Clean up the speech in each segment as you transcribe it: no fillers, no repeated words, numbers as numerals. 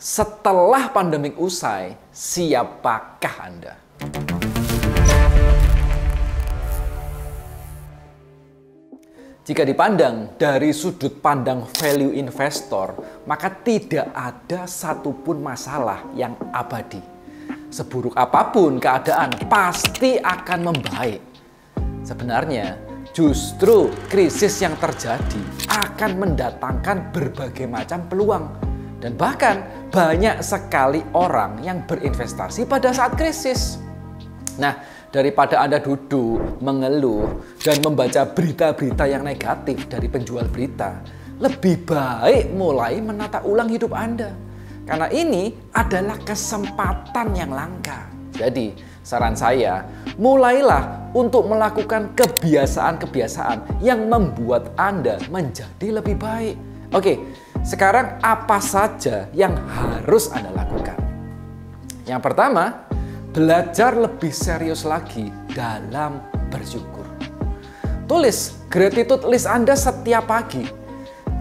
Setelah pandemik usai, siapakah Anda? Jika dipandang dari sudut pandang value investor, maka tidak ada satupun masalah yang abadi. Seburuk apapun keadaan, pasti akan membaik. Sebenarnya, justru krisis yang terjadi akan mendatangkan berbagai macam peluang. Dan bahkan banyak sekali orang yang berinvestasi pada saat krisis. Nah, daripada Anda duduk, mengeluh, dan membaca berita-berita yang negatif dari penjual berita, lebih baik mulai menata ulang hidup Anda. Karena ini adalah kesempatan yang langka. Jadi, saran saya, mulailah untuk melakukan kebiasaan-kebiasaan yang membuat Anda menjadi lebih baik. Oke, sekarang apa saja yang harus Anda lakukan? Yang pertama, belajar lebih serius lagi dalam bersyukur. Tulis gratitude list Anda setiap pagi.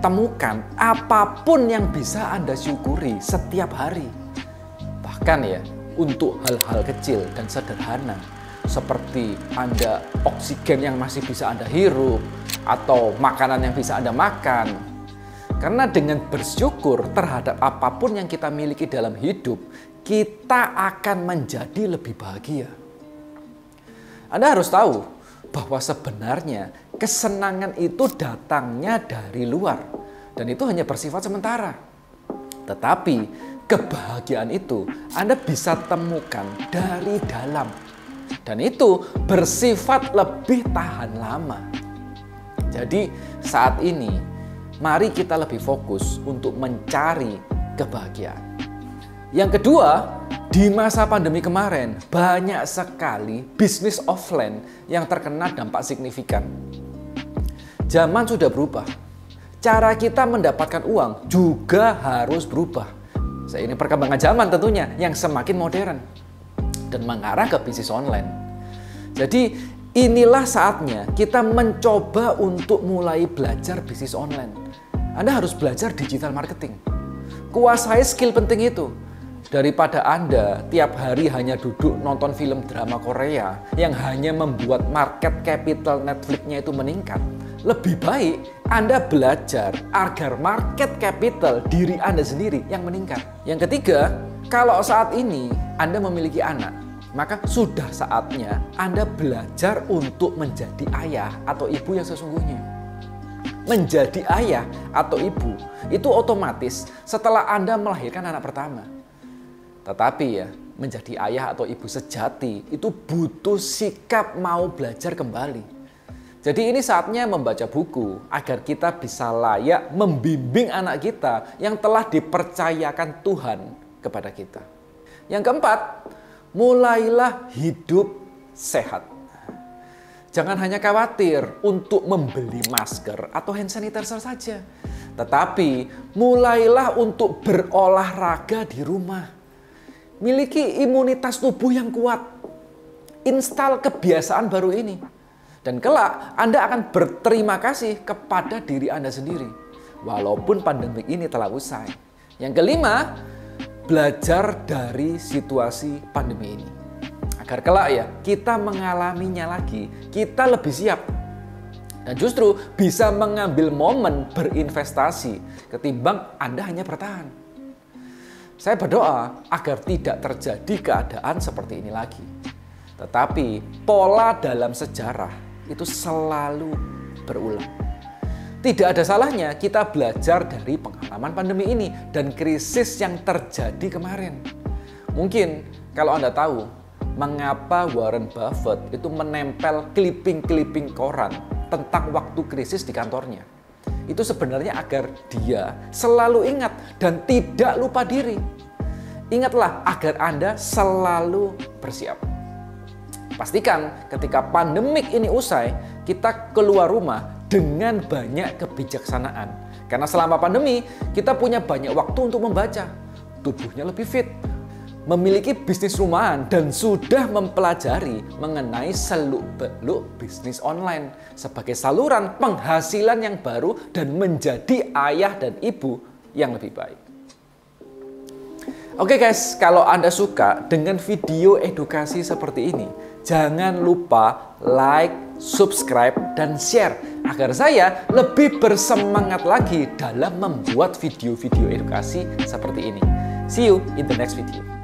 Temukan apapun yang bisa Anda syukuri setiap hari. Bahkan ya, untuk hal-hal kecil dan sederhana, seperti Anda oksigen yang masih bisa Anda hirup, atau makanan yang bisa Anda makan. Karena dengan bersyukur terhadap apapun yang kita miliki dalam hidup, kita akan menjadi lebih bahagia. Anda harus tahu bahwa sebenarnya kesenangan itu datangnya dari luar dan itu hanya bersifat sementara. Tetapi kebahagiaan itu Anda bisa temukan dari dalam dan itu bersifat lebih tahan lama. Jadi saat ini mari kita lebih fokus untuk mencari kebahagiaan. Yang kedua, di masa pandemi kemarin banyak sekali bisnis offline yang terkena dampak signifikan. Zaman sudah berubah, cara kita mendapatkan uang juga harus berubah. Seiring perkembangan zaman tentunya yang semakin modern dan mengarah ke bisnis online. Jadi inilah saatnya kita mencoba untuk mulai belajar bisnis online. Anda harus belajar digital marketing. Kuasai skill penting itu. Daripada Anda tiap hari hanya duduk nonton film drama Korea yang hanya membuat market capital Netflix-nya itu meningkat, lebih baik Anda belajar agar market capital diri Anda sendiri yang meningkat. Yang ketiga, kalau saat ini Anda memiliki anak, maka sudah saatnya Anda belajar untuk menjadi ayah atau ibu yang sesungguhnya. Menjadi ayah atau ibu itu otomatis setelah Anda melahirkan anak pertama. Tetapi ya, menjadi ayah atau ibu sejati itu butuh sikap mau belajar kembali. Jadi ini saatnya membaca buku agar kita bisa layak membimbing anak kita yang telah dipercayakan Tuhan kepada kita. Yang keempat, mulailah hidup sehat. Jangan hanya khawatir untuk membeli masker atau hand sanitizer saja. Tetapi mulailah untuk berolahraga di rumah. Miliki imunitas tubuh yang kuat. Install kebiasaan baru ini. Dan kelak Anda akan berterima kasih kepada diri Anda sendiri. Walaupun pandemi ini telah usai. Yang kelima, belajar dari situasi pandemi ini. Agar kelak ya, kita mengalaminya lagi, kita lebih siap. Dan justru bisa mengambil momen berinvestasi ketimbang Anda hanya bertahan. Saya berdoa agar tidak terjadi keadaan seperti ini lagi. Tetapi pola dalam sejarah itu selalu berulang. Tidak ada salahnya kita belajar dari pengalaman pandemi ini dan krisis yang terjadi kemarin. Mungkin kalau Anda tahu mengapa Warren Buffett itu menempel clipping-clipping koran tentang waktu krisis di kantornya. Itu sebenarnya agar dia selalu ingat dan tidak lupa diri. Ingatlah agar Anda selalu bersiap. Pastikan ketika pandemik ini usai, kita keluar rumah dengan banyak kebijaksanaan. Karena selama pandemi, kita punya banyak waktu untuk membaca. Tubuhnya lebih fit, memiliki bisnis rumahan, dan sudah mempelajari mengenai seluk-beluk bisnis online sebagai saluran penghasilan yang baru dan menjadi ayah dan ibu yang lebih baik. Oke guys, kalau Anda suka dengan video edukasi seperti ini, jangan lupa like, subscribe, dan share agar saya lebih bersemangat lagi dalam membuat video-video edukasi seperti ini. See you in the next video.